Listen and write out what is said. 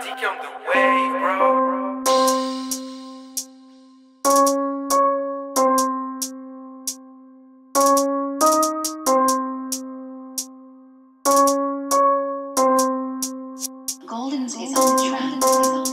think I'm the wave, bro. Goldenz is on the track.